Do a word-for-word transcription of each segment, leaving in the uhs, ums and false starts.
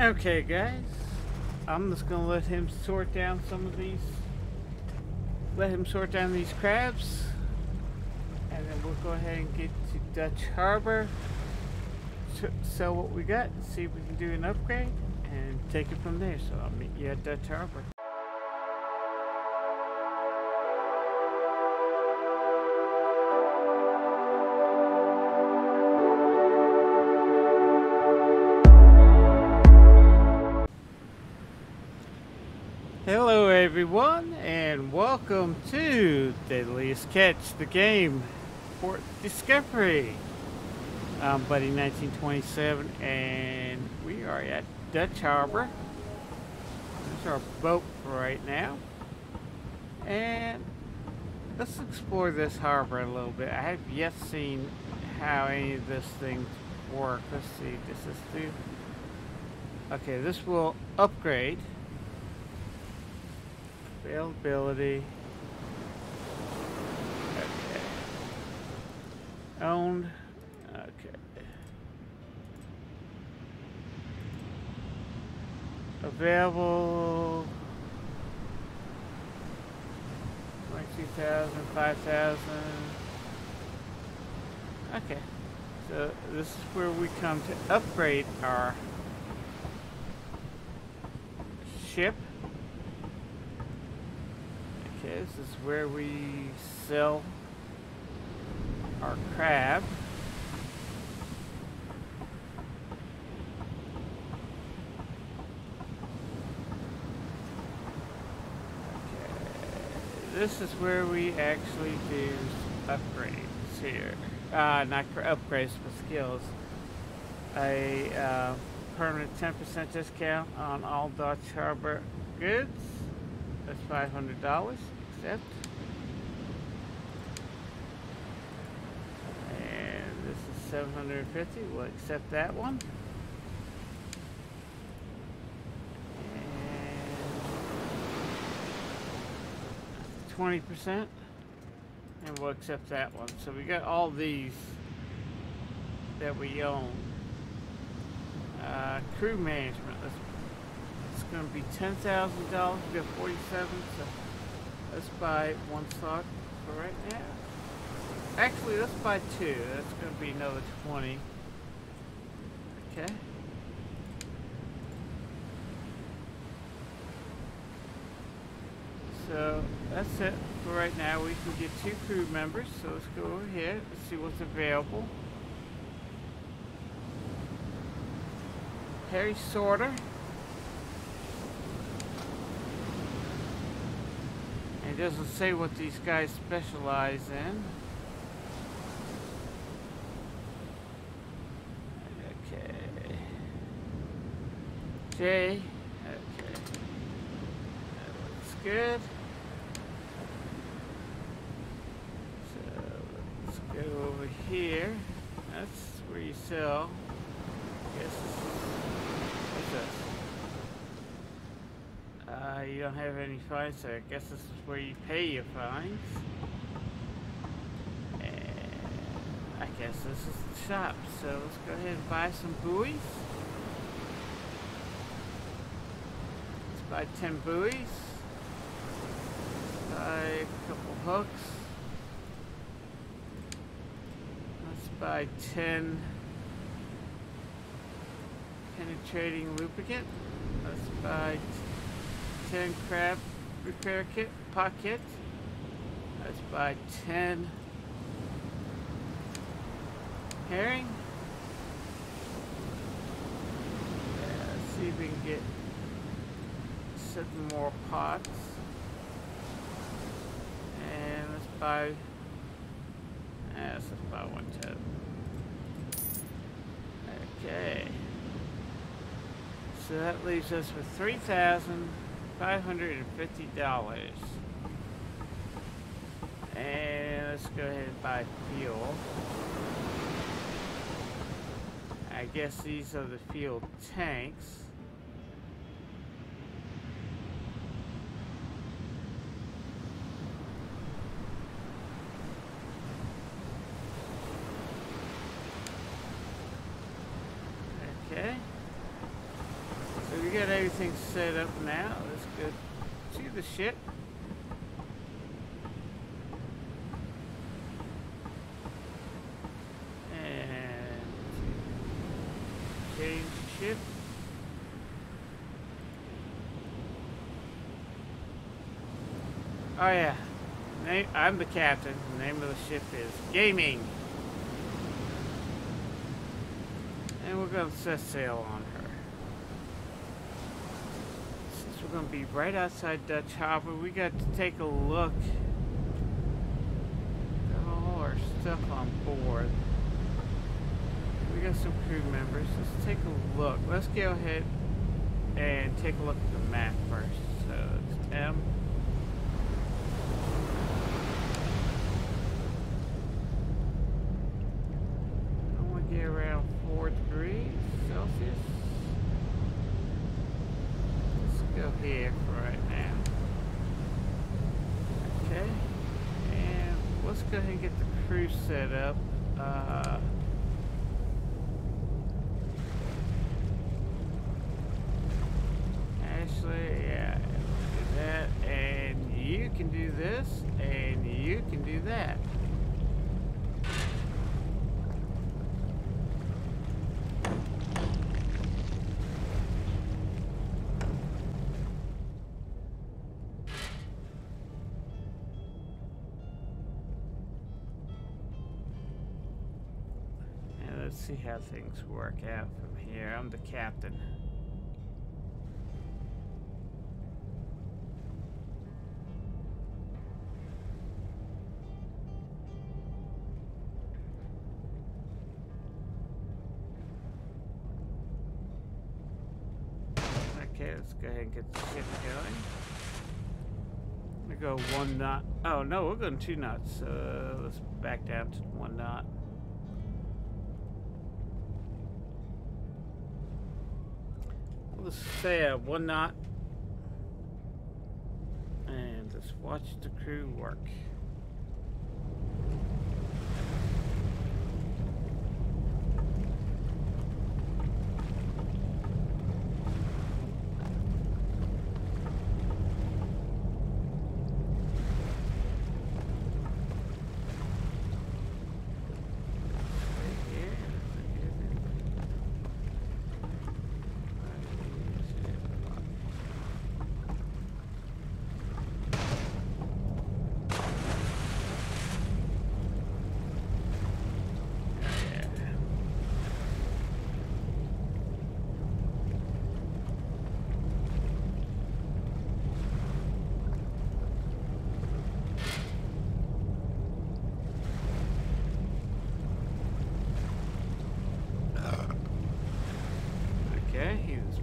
Okay, guys, I'm just gonna let him sort down some of these, let him sort down these crabs, and then we'll go ahead and get to Dutch Harbor, sell what we got, see if we can do an upgrade, and take it from there. So I'll meet you at Dutch Harbor. Hello everyone, and welcome to Deadliest Catch: The Game for Discovery. I'm Buddy nineteen twenty-seven, and we are at Dutch Harbor. This is our boat for right now, and let's explore this harbor a little bit. I have yet seen how any of this thing works. Let's see, this is through. Okay, this will upgrade. Availability. Okay. Owned. Okay. Available. twenty-two thousand, five thousand. Okay. So this is where we come to upgrade our ship. This is where we sell our crab. Okay. This is where we actually do upgrades here. Uh, not upgrades, but skills. A uh, permanent ten percent discount on all Dutch Harbor goods. That's five hundred dollars. Accept. And this is seven hundred fifty. We'll accept that one. And twenty percent, and we'll accept that one. So we got all these that we own. Uh, crew management. Let's, it's going to be ten thousand dollars. We got forty-seven. So let's buy one stock for right now. Actually, let's buy two. That's going to be another twenty. Okay. So that's it for right now. We can get two crew members. So let's go over here. Let's see what's available. Harry Sorter. It doesn't say what these guys specialize in. Okay. J. Okay. That looks good. So let's go over here. That's where you sell. I guess it's this. Uh, you don't have any fines, so I guess this is where you pay your fines. And I guess this is the shop, so let's go ahead and buy some buoys. Let's buy ten buoys. Let's buy a couple hooks. Let's buy ten penetrating lubricant. Let's buy ten crab repair kit, pot kit. Let's buy ten herring. Yeah, let's see if we can get seven more pots. And let's buy, yeah, let's just buy one tub. Okay. So that leaves us with three thousand five hundred and fifty dollars. And let's go ahead and buy fuel. I guess these are the fuel tanks. Okay. we got everything set up now. That's good. See the ship? And change ship. Oh yeah, name, I'm the captain. The name of the ship is Gaming. And we're going to set sail on her. Since we're going to be right outside Dutch Harbor, we got to take a look at all our stuff on board. We got some crew members. Let's take a look. Let's go ahead and take a look at the map first. So it's M. Here for right now. Okay, and let's go ahead and get the crew set up. Uh, Ashley, yeah, do that, and you can do this, and you can do that. Let's see how things work out from here. I'm the captain. Okay, let's go ahead and get the ship going. We go one knot. Oh no, we're going two knots. Uh, let's back down to one knot. Let's stay at one knot and just watch the crew work.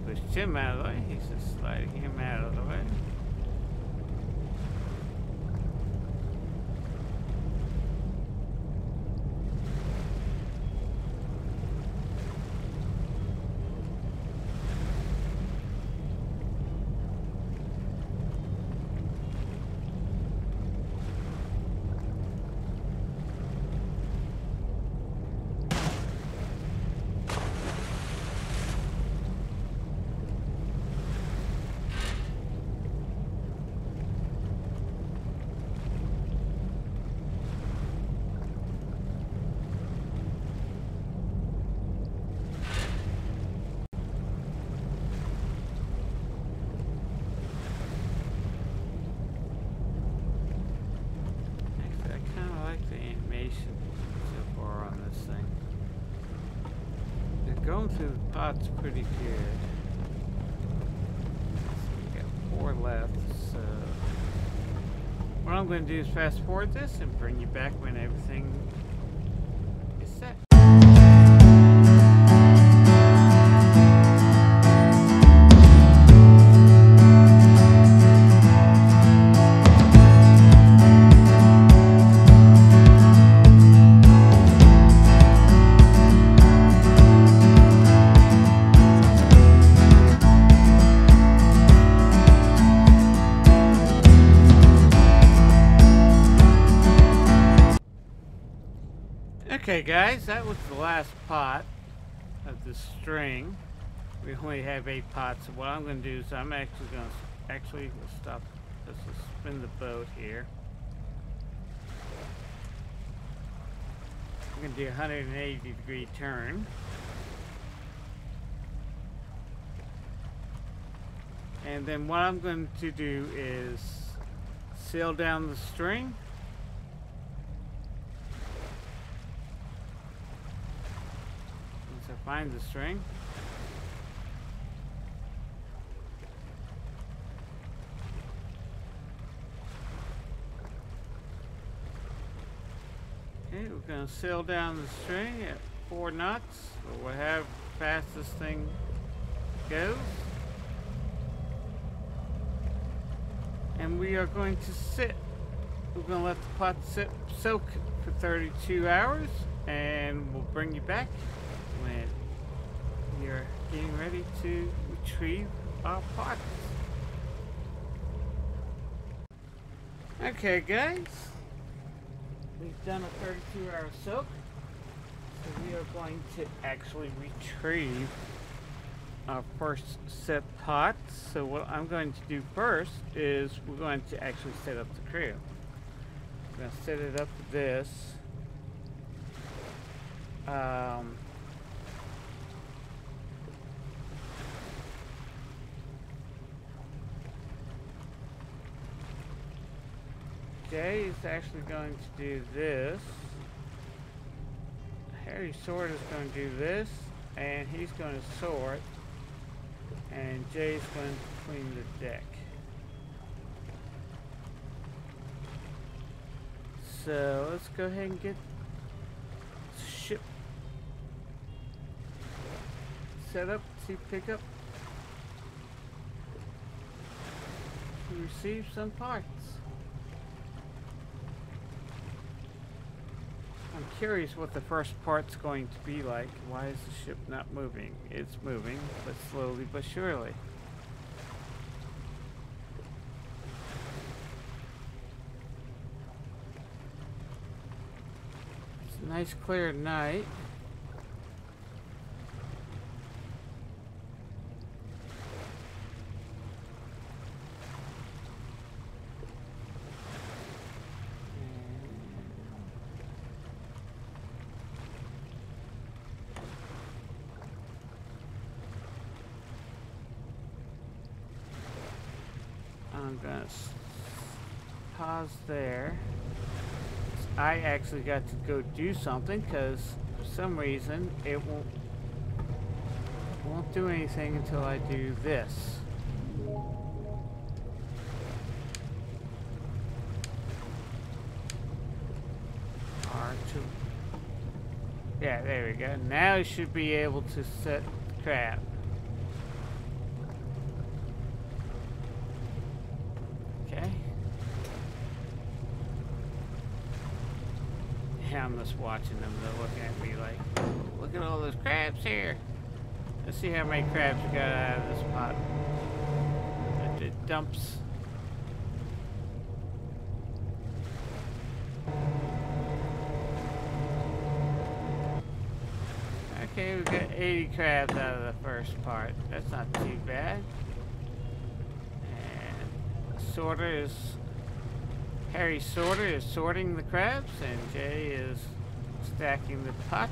Pushed him out of the way. He's just sliding him out of the way. Going through the pots pretty good. So we got four left, so what I'm going to do is fast forward this and bring you back when everything is set. Okay guys, that was the last pot of the string. we only have eight pots. So what I'm going to do is I'm actually going to actually we'll stop. Let's spin the boat here. I'm going to do a one hundred eighty degree turn. And then what I'm going to do is sail down the string. Once I find the string. Okay, we're going to sail down the string at four knots. So we'll have how fast this thing goes. And we are going to sit. We're going to let the pot sit, soak for thirty-two hours, and we'll bring you back when you're getting ready to retrieve our pots. Okay, guys, we've done a thirty-two hour soak, so we are going to actually retrieve our first set pots. So what I'm going to do first is we're going to actually set up the crew. I'm going to set it up to this. Um, Jay is actually going to do this. Harry Sword is going to do this, and he's going to sort. And Jay's going to clean the deck. So let's go ahead and get the ship set up to pick up, to receive some parts. I'm curious what the first part's going to be like. Why is the ship not moving? It's moving, but slowly but surely. It's a nice clear night. I'm gonna pause there. I actually got to go do something because for some reason it won't won't do anything until I do this. R two. Yeah, there we go. Now you should be able to set the crab. I'm just watching them. They're looking at me like, look at all those crabs here. Let's see how many crabs we got out of this pot. It, it dumps. Okay, we got eighty crabs out of the first part. That's not too bad. And the sorter is... Harry Sorter is sorting the crabs, and Jay is stacking the pots.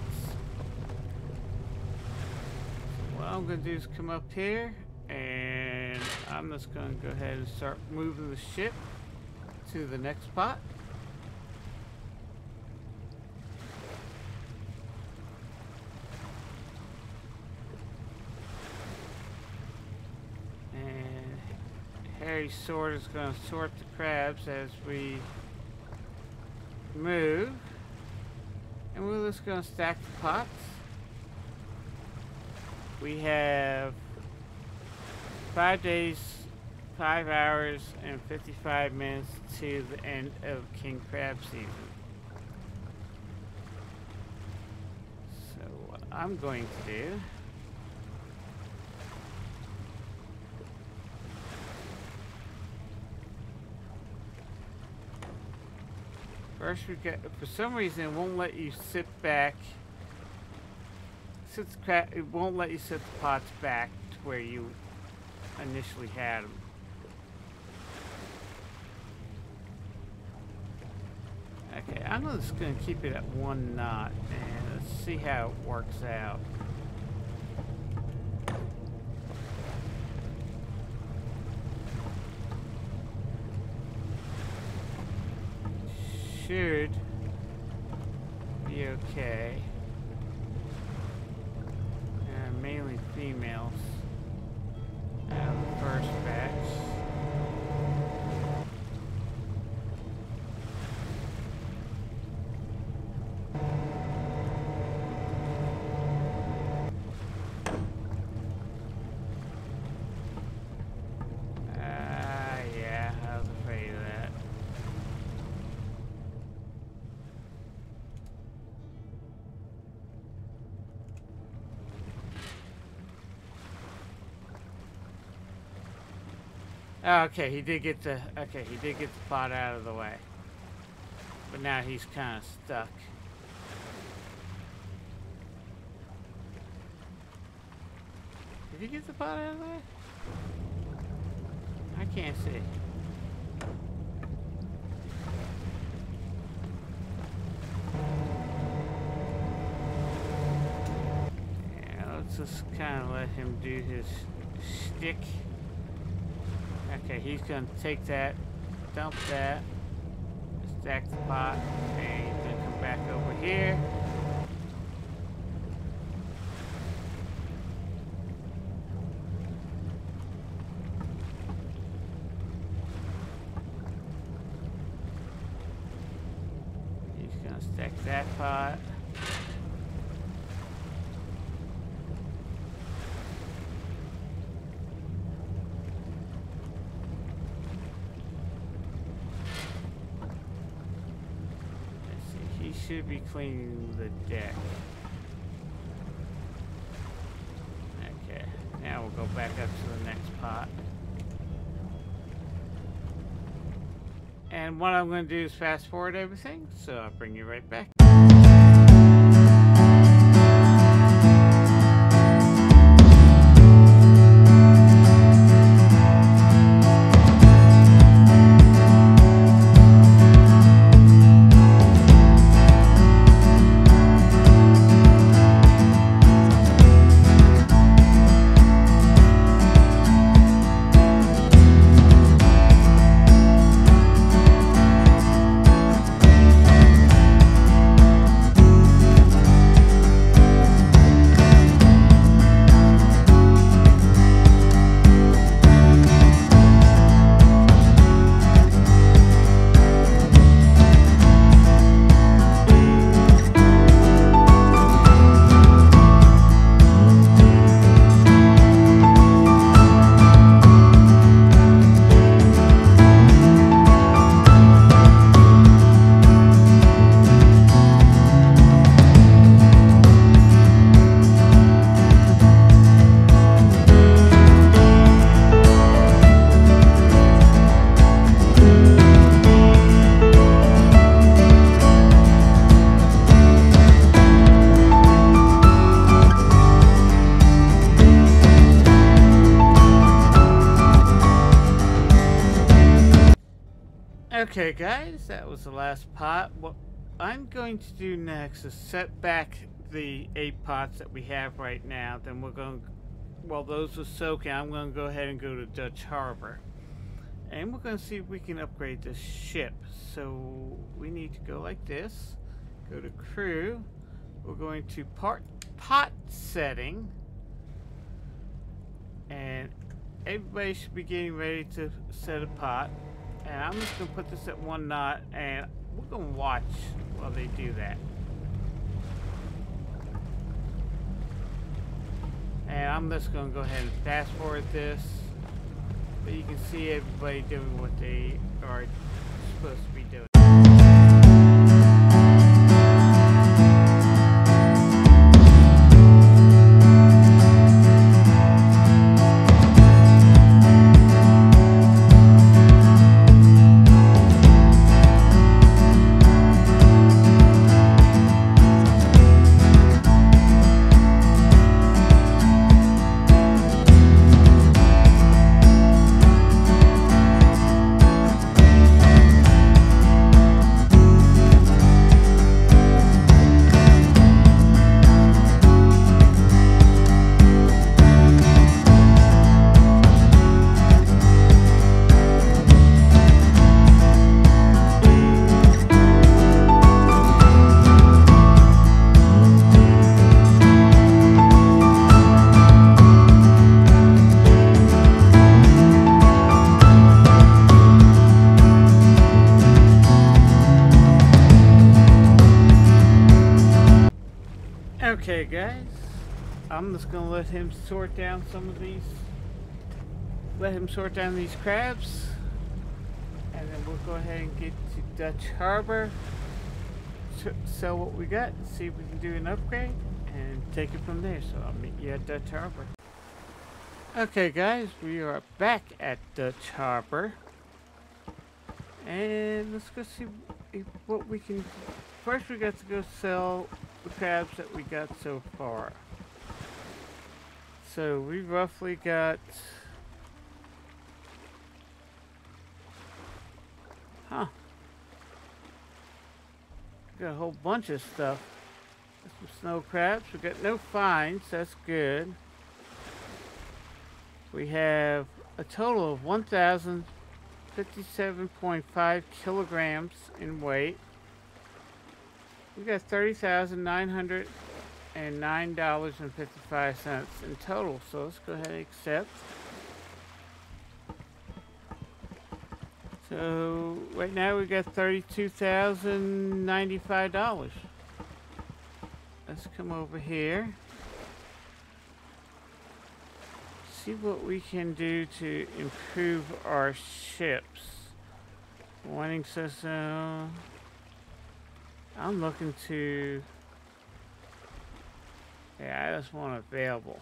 So what I'm going to do is come up here, and I'm just going to go ahead and start moving the ship to the next pot. Harry Sword is going to sort the crabs as we move, and we're just going to stack the pots. We have five days, five hours, and fifty-five minutes to the end of King Crab season. So what I'm going to do. First we got, for some reason it won't let you sit back, sits cra it won't let you set the pots back to where you initially had them. Okay, I'm just going to keep it at one knot and let's see how it works out. Should be okay. Uh, mainly females out of the first batch. Oh, okay, he did get the okay, he did get the pot out of the way. But now he's kind of stuck. Did he get the pot out of the way? I can't see. Yeah, let's just kind of let him do his shtick. Okay, he's gonna take that, dump that, stack the pot, and he's gonna come back over here. He's gonna stack that pot. Should be cleaning the deck. Okay, now we'll go back up to the next pot. And what I'm going to do is fast forward everything, so I'll bring you right back. Okay guys, that was the last pot. What I'm going to do next is set back the eight pots that we have right now. Then we're going to, while those are soaking, I'm going to go ahead and go to Dutch Harbor. And we're going to see if we can upgrade this ship. So we need to go like this. Go to crew. We're going to part pot setting. And everybody should be getting ready to set a pot. And I'm just going to put this at one knot, and we're going to watch while they do that. And I'm just going to go ahead and fast forward this. But you can see everybody doing what they are supposed to be doing. Alright guys, I'm just gonna let him sort down some of these, let him sort down these crabs, and then we'll go ahead and get to Dutch Harbor, sell what we got, see if we can do an upgrade, and take it from there. So I'll meet you at Dutch Harbor. Okay guys, we are back at Dutch Harbor, and let's go see what we can do. First we got to go sell the crabs that we got so far. So we roughly got, huh, we got a whole bunch of stuff. Got some snow crabs. We got no fines, that's good. We have a total of one thousand fifty-seven point five kilograms in weight. We got thirty thousand nine hundred and nine dollars and fifty-five cents in total. So let's go ahead and accept. So right now we got thirty-two thousand ninety-five dollars. Let's come over here. See what we can do to improve our ships. Warning system. I'm looking to, yeah, I just want available.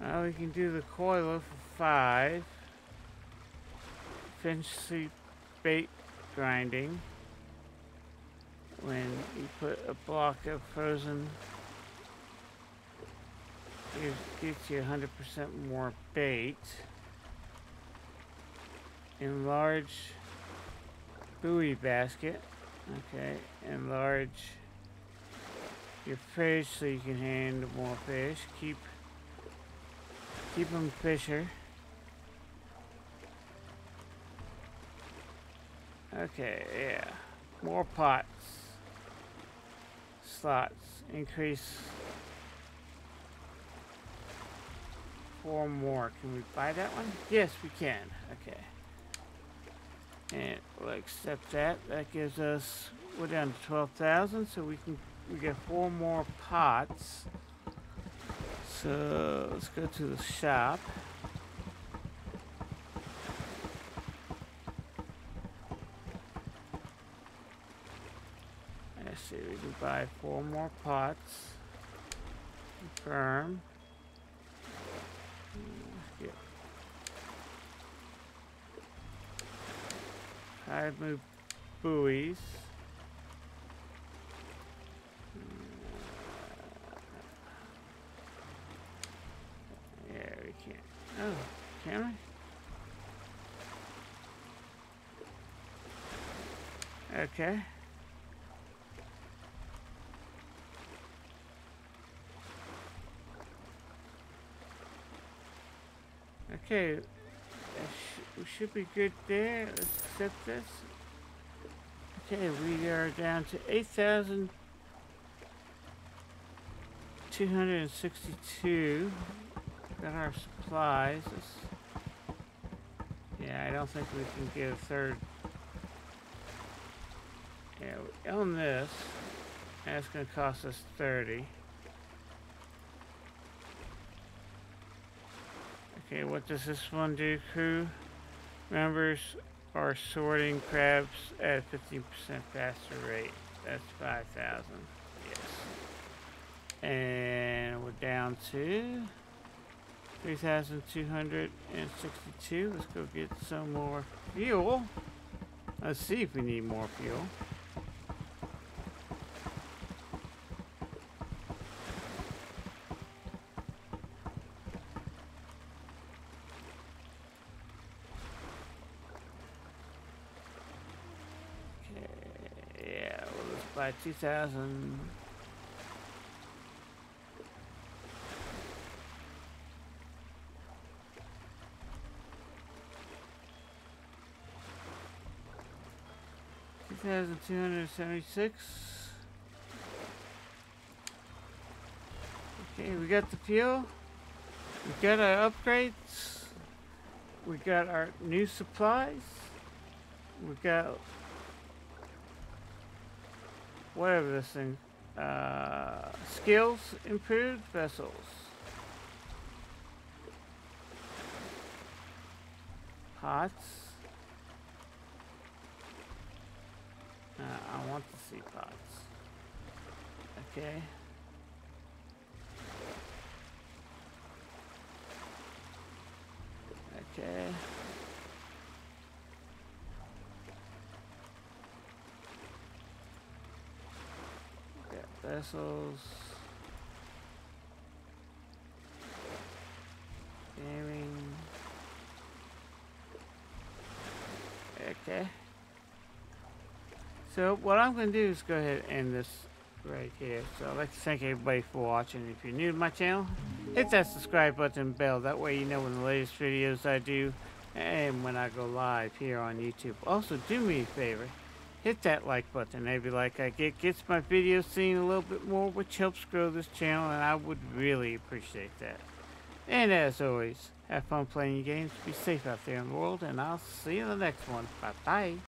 Now we can do the coiler for five. Efficiency bait grinding. When you put a block of frozen, it gets you one hundred percent more bait. Enlarge buoy basket. Okay, enlarge your fish so you can handle more fish. Keep keep them fisher. Okay, yeah, more pots, slots, increase four more. Can we buy that one? Yes, we can. Okay. And we'll accept that. That gives us, we're down to twelve thousand, so we can, we get four more pots. So let's go to the shop. Let's see, we can buy four more pots. Confirm. Let's get I've moved buoys. Yeah, we can't. Oh, can we? Okay. Okay. We should be good there. Let's accept this. Okay, we are down to eight thousand two hundred sixty-two. Got our supplies. Yeah, I don't think we can get a third. Yeah, we own this. That's going to cost us thirty. Okay, what does this one do, crew? Members are sorting crabs at a fifteen percent faster rate. That's five thousand. Yes. And we're down to three thousand two hundred sixty-two. Let's go get some more fuel. Let's see if we need more fuel. By two thousand. two thousand two hundred seventy-six. Okay, we got the fuel. We got our upgrades. We got our new supplies. We've got whatever this thing. Uh, skills, improved vessels. Parts. Uh, I want to see parts. Okay. Okay. Got vessels. Gaming. Okay. So what I'm going to do is go ahead and end this right here. So I'd like to thank everybody for watching. If you're new to my channel, hit that subscribe button and bell. That way you know when the latest videos I do and when I go live here on YouTube. Also, do me a favor. Hit that like button. Every like I get gets my videos seen a little bit more, which helps grow this channel, and I would really appreciate that. And as always, have fun playing your games. Be safe out there in the world, and I'll see you in the next one. Bye-bye.